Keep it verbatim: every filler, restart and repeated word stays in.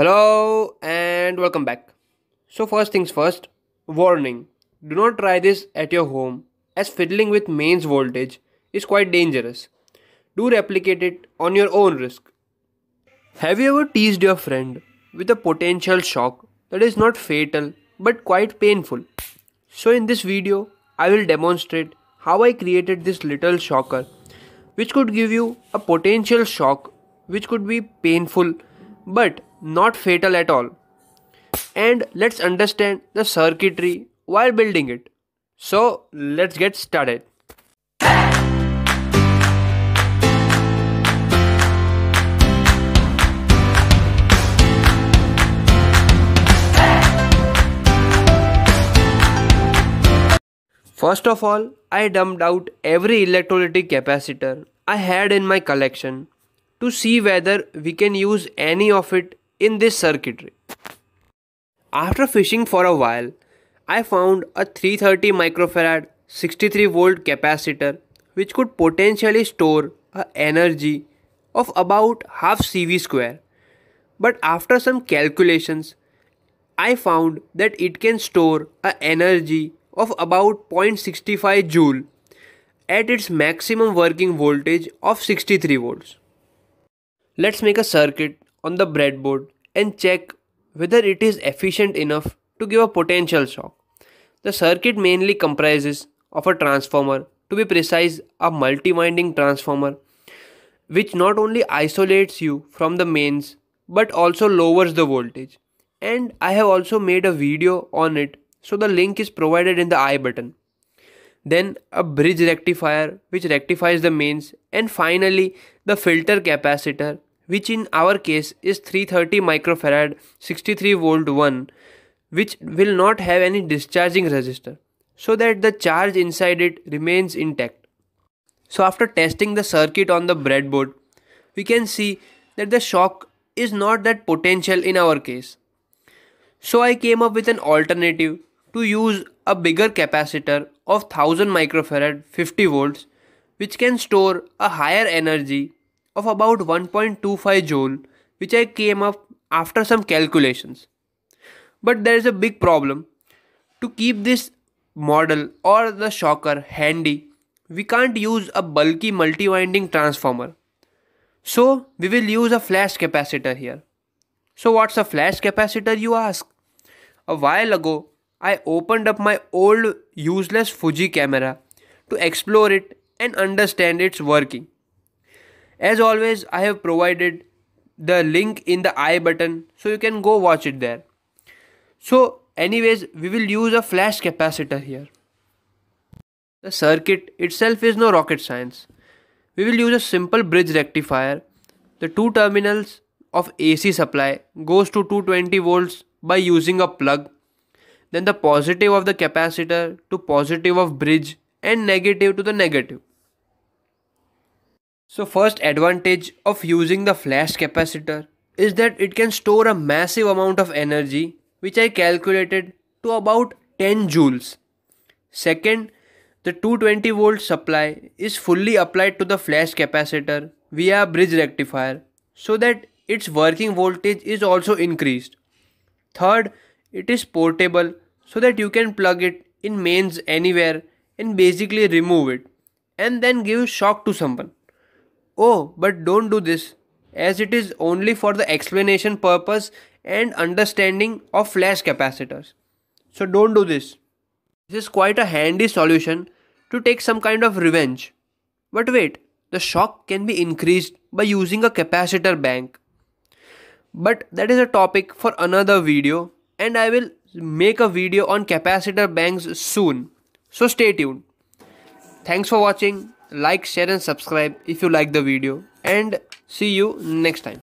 Hello and welcome back. So first things first, warning, do not try this at your home as fiddling with mains voltage is quite dangerous. Do replicate it on your own risk. Have you ever teased your friend with a potential shock that is not fatal but quite painful? So in this video, I will demonstrate how I created this little shocker which could give you a potential shock which could be painful but not fatal at all, and let's understand the circuitry while building it. So let's get started. First of all, I dumped out every electrolytic capacitor I had in my collection to see whether we can use any of it in this circuitry. After fishing for a while, I found a three hundred thirty microfarad sixty-three volt capacitor which could potentially store an energy of about half C V square. But after some calculations, I found that it can store an energy of about zero point six five joule at its maximum working voltage of sixty-three volts. Let's make a circuit on the breadboard and check whether it is efficient enough to give a potential shock. The circuit mainly comprises of a transformer, to be precise a multi-winding transformer, which not only isolates you from the mains but also lowers the voltage, and I have also made a video on it, so the link is provided in the I button. Then a bridge rectifier which rectifies the mains, and finally the filter capacitor, which in our case is three hundred thirty microfarad sixty-three volt one, which will not have any discharging resistor, so that the charge inside it remains intact. So after testing the circuit on the breadboard, we can see that the shock is not that potential in our case. So I came up with an alternative to use a bigger capacitor of one thousand microfarad fifty volts, which can store a higher energy of about one point two five joule, which I came up after some calculations. But there is a big problem. To keep this model or the shocker handy, we can't use a bulky multi-winding transformer. So we will use a flash capacitor here. So what's a flash capacitor, you ask? A while ago, I opened up my old useless Fuji camera to explore it and understand its working. As always, I have provided the link in the I button, so you can go watch it there. So anyways, we will use a flash capacitor here. The circuit itself is no rocket science. We will use a simple bridge rectifier. The two terminals of A C supply goes to two hundred twenty volts by using a plug. Then the positive of the capacitor to positive of bridge and negative to the negative. So first advantage of using the flash capacitor is that it can store a massive amount of energy, which I calculated to about ten joules. Second, the two hundred twenty volt supply is fully applied to the flash capacitor via bridge rectifier, so that its working voltage is also increased. Third, it is portable, so that you can plug it in mains anywhere and basically remove it and then give shock to someone. Oh, but don't do this, as it is only for the explanation purpose and understanding of flash capacitors. So don't do this. This is quite a handy solution to take some kind of revenge. But wait, the shock can be increased by using a capacitor bank. But that is a topic for another video, and I will make a video on capacitor banks soon. So stay tuned. Thanks for watching. Like, share and subscribe if you like the video, and see you next time.